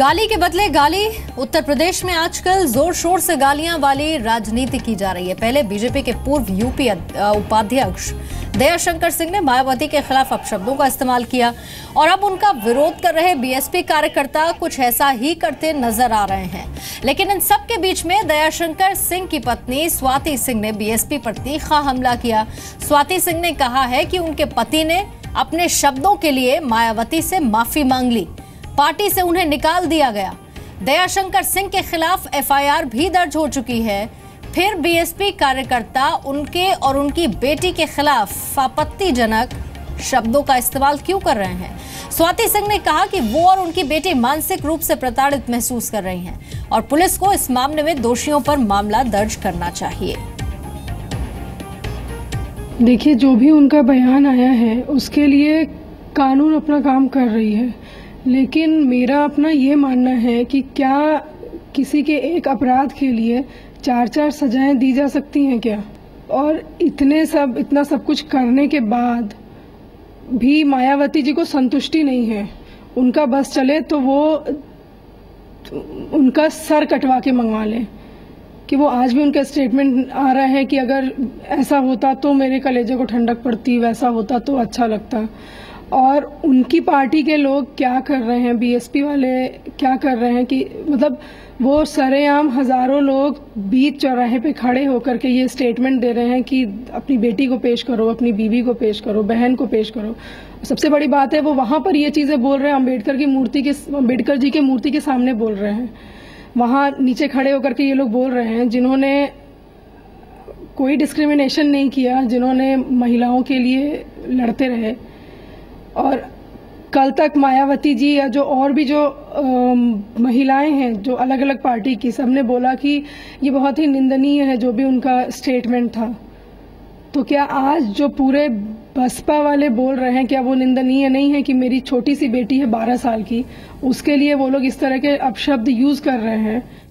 गाली के बदले गाली। उत्तर प्रदेश में आजकल जोर शोर से गालियां वाली राजनीति की जा रही है। पहले बीजेपी के पूर्व यूपी उपाध्यक्ष दयाशंकर सिंह ने मायावती के खिलाफ अपशब्दों का इस्तेमाल किया और अब उनका विरोध कर रहे BSP कार्यकर्ता कुछ ऐसा ही करते नजर आ रहे हैं। लेकिन इन सब के बीच में दयाशंकर सिंह की पत्नी स्वाति सिंह ने BSP पर तीखा हमला किया। स्वाति सिंह ने कहा है कि उनके पति ने अपने शब्दों के लिए मायावती से माफी मांग ली, पार्टी से उन्हें निकाल दिया गया। दयाशंकर सिंह के खिलाफ FIR भी दर्ज हो चुकी है। फिर BSP कार्यकर्ता उनके और उनकी बेटी के खिलाफ आपत्तिजनक शब्दों का इस्तेमाल क्यों कर रहे हैं? स्वाति सिंह ने कहा कि वो और उनकी बेटी मानसिक रूप से प्रताड़ित महसूस कर रही हैं और पुलिस को इस मामले में दोषियों पर मामला दर्ज करना चाहिए। देखिए, जो भी उनका बयान आया है उसके लिए कानून अपना काम कर रही है, लेकिन मेरा अपना ये मानना है कि क्या किसी के एक अपराध के लिए 4-4 सजाएं दी जा सकती हैं क्या? और इतना सब कुछ करने के बाद भी मायावती जी को संतुष्टि नहीं है। उनका बस चले तो वो उनका सर कटवा के मंगवा लें कि वो आज भी उनका स्टेटमेंट आ रहा है कि अगर ऐसा होता तो मेरे कलेजे को ठंडक पड़ती, वैसा होता तो अच्छा लगता। और उनकी पार्टी के लोग क्या कर रहे हैं, BSP वाले क्या कर रहे हैं कि मतलब वो सरेआम हज़ारों लोग बीच चौराहे पे खड़े होकर के ये स्टेटमेंट दे रहे हैं कि अपनी बेटी को पेश करो, अपनी बीवी को पेश करो, बहन को पेश करो। सबसे बड़ी बात है वो वहाँ पर ये चीज़ें बोल रहे हैं, अंबेडकर जी के मूर्ति के सामने बोल रहे हैं। वहाँ नीचे खड़े होकर के ये लोग बोल रहे हैं जिन्होंने कोई डिस्क्रिमिनेशन नहीं किया, जिन्होंने महिलाओं के लिए लड़ते रहे। और कल तक मायावती जी या जो और भी जो महिलाएं हैं जो अलग अलग पार्टी की, सबने बोला कि ये बहुत ही निंदनीय है जो भी उनका स्टेटमेंट था। तो क्या आज जो पूरे बसपा वाले बोल रहे हैं, क्या वो निंदनीय नहीं है कि मेरी छोटी सी बेटी है 12 साल की, उसके लिए वो लोग इस तरह के अपशब्द यूज़ कर रहे हैं?